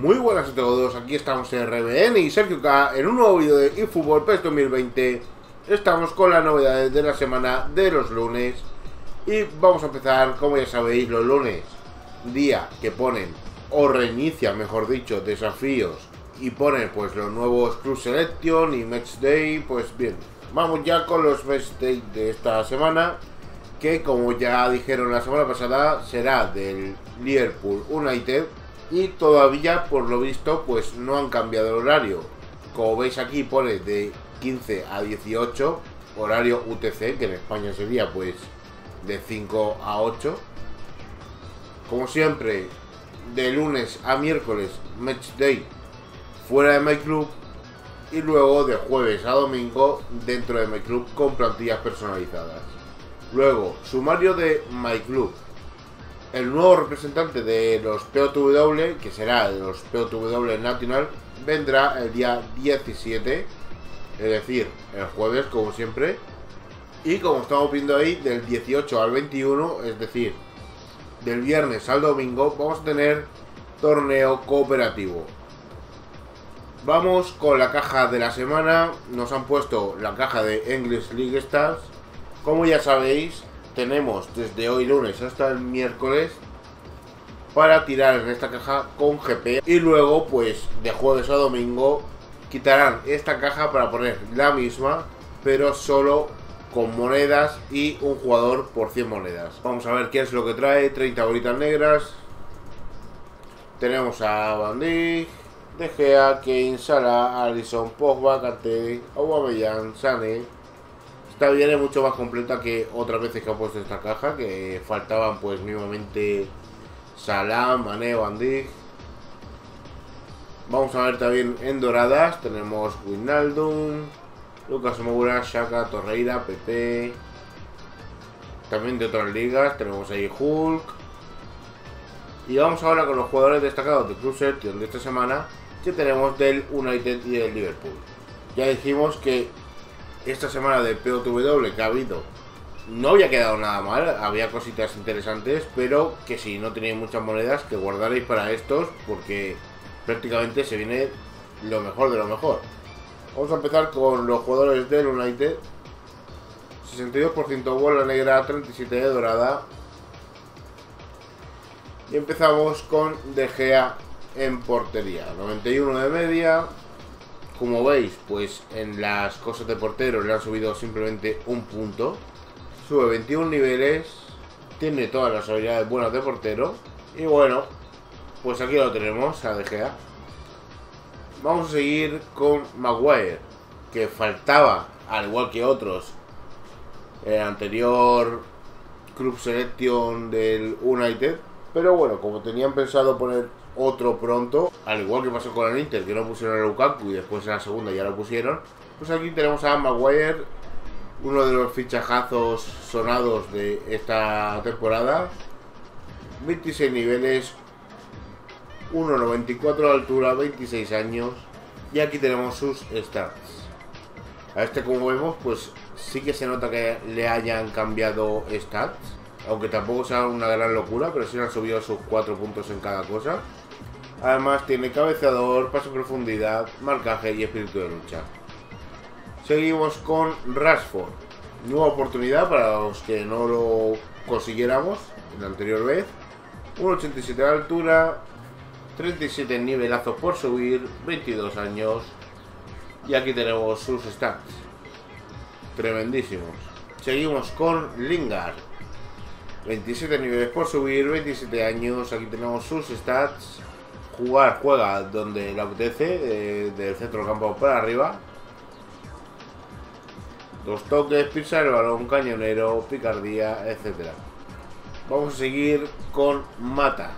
Muy buenas a todos, aquí estamos en RBN y Sergio K en un nuevo vídeo de eFootball PES 2020. Estamos con las novedades de la semana de los lunes. Y vamos a empezar, como ya sabéis, los lunes, día que ponen, o reinician, mejor dicho, desafíos. Y ponen pues los nuevos Club Selection y Match Day, pues bien. Vamos ya con los Match Day de esta semana, que como ya dijeron la semana pasada, será del LIVERPOOL United. Y todavía, por lo visto, pues no han cambiado el horario. Como veis aquí pone de 15 a 18, horario UTC, que en España sería pues de 5 a 8. Como siempre, de lunes a miércoles, Match Day fuera de MyClub. Y luego de jueves a domingo, dentro de MyClub con plantillas personalizadas. Luego, sumario de MyClub. El nuevo representante de los POTW, que será de los POTW National, vendrá el día 17, es decir, el jueves, como siempre. Y como estamos viendo ahí, del 18 al 21, es decir, del viernes al domingo, vamos a tener torneo cooperativo. Vamos con la caja de la semana. Nos han puesto la caja de English League Stars. Como ya sabéis, tenemos desde hoy lunes hasta el miércoles para tirar en esta caja con GP, y luego pues de jueves a domingo quitarán esta caja para poner la misma, pero solo con monedas y un jugador por 100 monedas. Vamos a ver qué es lo que trae. 30 bolitas negras. Tenemos a Van Dijk, De Gea, Kane, Salah, Alison, Pogba, Kante, Aubameyang, Sané. Esta viene mucho más completa que otras veces que han puesto esta caja, que faltaban pues mínimamente Salah, Mané, Van Dijk. Vamos a ver también en doradas, tenemos Wijnaldum, Lucas Moura, Xhaka, Torreira, Pepe. También de otras ligas, tenemos ahí Hulk. Y vamos ahora con los jugadores destacados de Club Selection de esta semana, que tenemos del United y del Liverpool. Ya dijimos que esta semana de POTW que ha habido no había quedado nada mal, había cositas interesantes, pero que si no tenéis muchas monedas, que guardaréis para estos, porque prácticamente se viene lo mejor de lo mejor. Vamos a empezar con los jugadores del United. 62% bola negra, 37% de dorada. Y empezamos con De Gea en portería, 91 de media. Como veis, pues en las cosas de portero le han subido simplemente un punto. Sube 21 niveles. Tiene todas las habilidades buenas de portero. Y bueno, pues aquí lo tenemos, a De Gea. Vamos a seguir con Maguire, que faltaba, al igual que otros, el anterior Club Selection del United. Pero bueno, como tenían pensado poner otro pronto, al igual que pasó con el Inter, que no pusieron a Lukaku y después en la segunda ya lo pusieron, pues aquí tenemos a Maguire, uno de los fichajazos sonados de esta temporada. 26 niveles, 1,94 de altura, 26 años. Y aquí tenemos sus stats. A este, como vemos, pues sí que se nota que le hayan cambiado stats, aunque tampoco sea una gran locura, pero sí han subido sus 4 puntos en cada cosa. Además tiene cabeceador, pase en profundidad, marcaje y espíritu de lucha. Seguimos con Rashford. Nueva oportunidad para los que no lo consiguiéramos la anterior vez. 1,87 de altura, 37 nivelazos por subir, 22 años. Y aquí tenemos sus stats. Tremendísimos. Seguimos con Lingard. 27 niveles por subir, 27 años. Aquí tenemos sus stats. Juega donde le apetece, del centro del campo para arriba. 2 toques, pisa el balón, cañonero, picardía, etc. Vamos a seguir con Mata.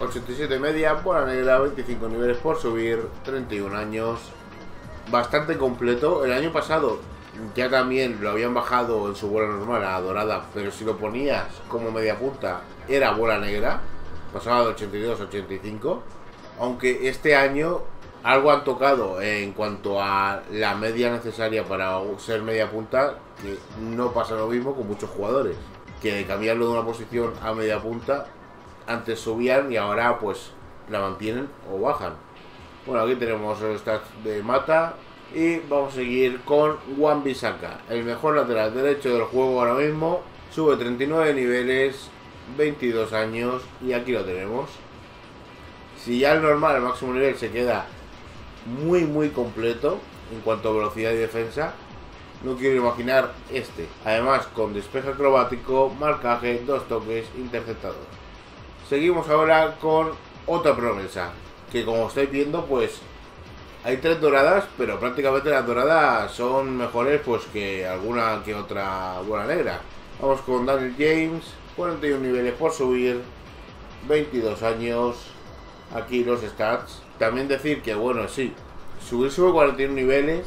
87 media, bola negra, 25 niveles por subir, 31 años. Bastante completo. El año pasado ya también lo habían bajado en su bola normal a dorada, pero si lo ponías como media punta era bola negra. Pasaba de 82 a 85. Aunque este año algo han tocado en cuanto a la media necesaria para ser media punta, que no pasa lo mismo con muchos jugadores, que de cambiarlo de una posición a media punta, antes subían y ahora pues la mantienen o bajan. Bueno, aquí tenemos el stats de Mata y vamos a seguir con Wan-Bissaka, el mejor lateral derecho del juego ahora mismo. Sube 39 niveles, 22 años y aquí lo tenemos. Si ya el normal, el máximo nivel, se queda muy muy completo en cuanto a velocidad y defensa, no quiero imaginar este. Además con despeje acrobático, marcaje, 2 toques, interceptador. Seguimos ahora con otra promesa, que como estáis viendo pues hay 3 doradas, pero prácticamente las doradas son mejores pues que alguna que otra bola negra. Vamos con Daniel James, 41 niveles por subir, 22 años, aquí los stats. También decir que bueno, sí, subir sube 41 niveles,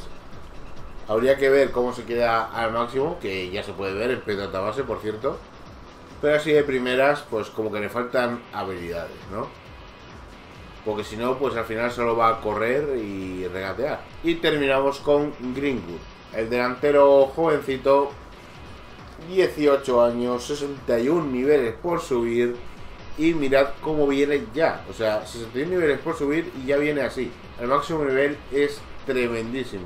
habría que ver cómo se queda al máximo, que ya se puede ver en pelota base, por cierto. Pero así de primeras, pues como que le faltan habilidades, ¿no? Porque si no, pues al final solo va a correr y regatear. Y terminamos con Greenwood, el delantero jovencito, 18 años, 61 niveles por subir. Y mirad cómo viene ya, o sea, 61 niveles por subir y ya viene así. El máximo nivel es tremendísimo.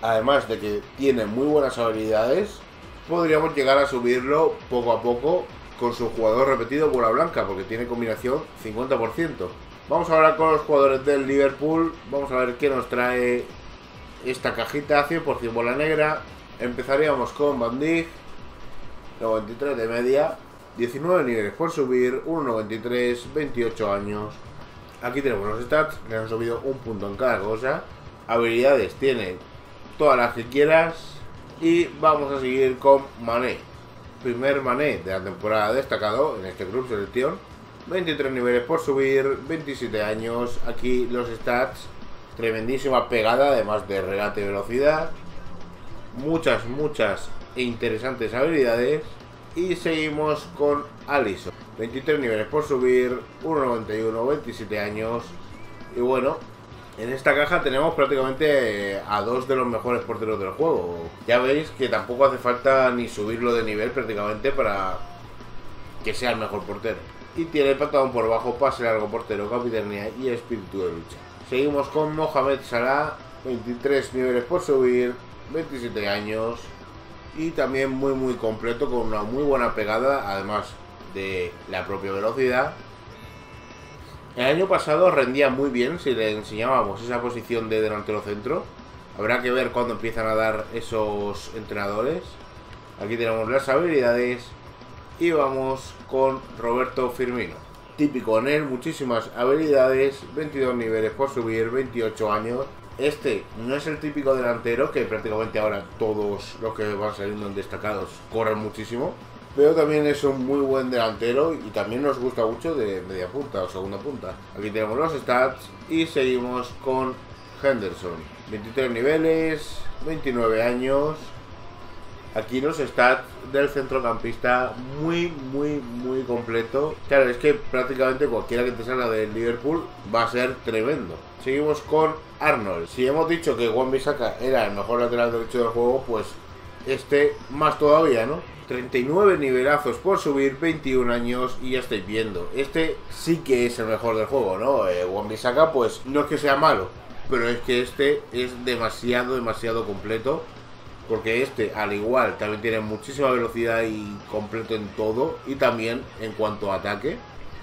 Además de que tiene muy buenas habilidades, podríamos llegar a subirlo poco a poco con su jugador repetido bola blanca, porque tiene combinación 50%. Vamos ahora con los jugadores del Liverpool. Vamos a ver qué nos trae esta cajita 100% bola negra. Empezaríamos con Van Dijk, 93 de media, 19 niveles por subir, 1.93, 28 años. Aquí tenemos los stats, le han subido un punto en cada cosa. Habilidades tiene todas las que quieras. Y vamos a seguir con Mané, primer Mané de la temporada destacado en este club selección, 23 niveles por subir, 27 años, aquí los stats, tremendísima pegada, además de regate y velocidad, muchas e interesantes habilidades. Y seguimos con Alison, 23 niveles por subir, 1.91, 27 años. Y bueno, en esta caja tenemos prácticamente a 2 de los mejores porteros del juego. Ya veis que tampoco hace falta ni subirlo de nivel prácticamente para que sea el mejor portero. Y tiene patadón por bajo, pase largo portero, capitanía y espíritu de lucha. Seguimos con Mohamed Salah, 23 niveles por subir, 27 años. Y también muy completo, con una muy buena pegada, además de la propia velocidad. El año pasado rendía muy bien si le enseñábamos esa posición de delantero centro. Habrá que ver cuándo empiezan a dar esos entrenadores. Aquí tenemos las habilidades y vamos con Roberto Firmino. Típico en él, muchísimas habilidades, 22 niveles por subir, 28 años. Este no es el típico delantero, que prácticamente ahora todos los que van saliendo en destacados corren muchísimo, pero también es un muy buen delantero y también nos gusta mucho de media punta o segunda punta. Aquí tenemos los stats y seguimos con Henderson, 23 niveles, 29 años. Aquí los stats del centrocampista, muy completo. Claro, es que prácticamente cualquiera que te salga del Liverpool va a ser tremendo. Seguimos con Arnold. Si hemos dicho que Wan-Bissaka era el mejor lateral derecho del juego, pues este más todavía, ¿no? 39 nivelazos por subir, 21 años y ya estáis viendo. Este sí que es el mejor del juego, ¿no? Wan-Bissaka pues no es que sea malo, pero es que este es demasiado completo. Porque este, al igual, también tiene muchísima velocidad y completo en todo. Y también en cuanto a ataque.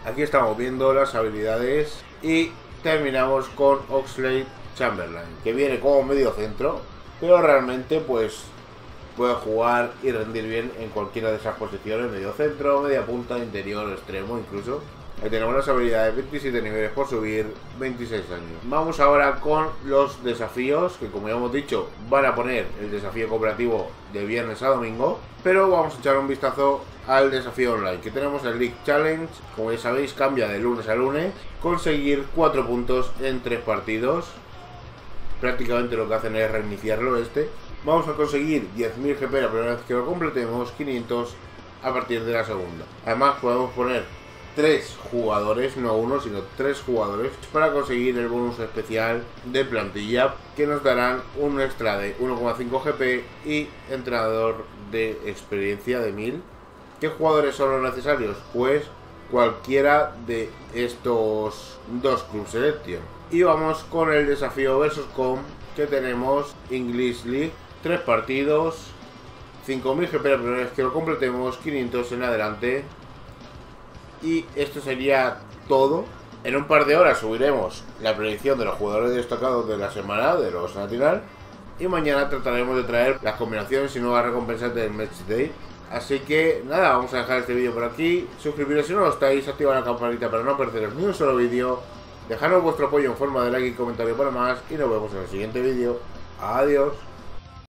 Aquí estamos viendo las habilidades. Y terminamos con Oxlade-Chamberlain, que viene como medio centro, pero realmente pues puede jugar y rendir bien en cualquiera de esas posiciones. Medio centro, media punta, interior, extremo incluso. Ahí tenemos las habilidades, 27 niveles por subir, 26 años. Vamos ahora con los desafíos, que como ya hemos dicho, van a poner el desafío cooperativo de viernes a domingo. Pero vamos a echar un vistazo al desafío online, que tenemos el League Challenge. Como ya sabéis, cambia de lunes a lunes. Conseguir 4 puntos en 3 partidos. Prácticamente lo que hacen es reiniciarlo este. Vamos a conseguir 10.000 GP la primera vez que lo completemos, 500 a partir de la segunda. Además podemos poner 3 jugadores, no uno, sino 3 jugadores, para conseguir el bonus especial de plantilla, que nos darán un extra de 1,5 GP y entrenador de experiencia de 1000. ¿Qué jugadores son los necesarios? Pues cualquiera de estos dos clubs selection. Y vamos con el desafío versus com, que tenemos English League, 3 partidos, 5000 GP la primera vez que lo completemos, 500 en adelante. Y esto sería todo. En un par de horas subiremos la predicción de los jugadores destacados de la semana de los Nacional. Y mañana trataremos de traer las combinaciones y nuevas recompensas del Match Day. Así que nada, vamos a dejar este vídeo por aquí. Suscribiros si no lo estáis, activad la campanita para no perderos ni un solo vídeo. Dejadnos vuestro apoyo en forma de like y comentario para más. Y nos vemos en el siguiente vídeo. Adiós.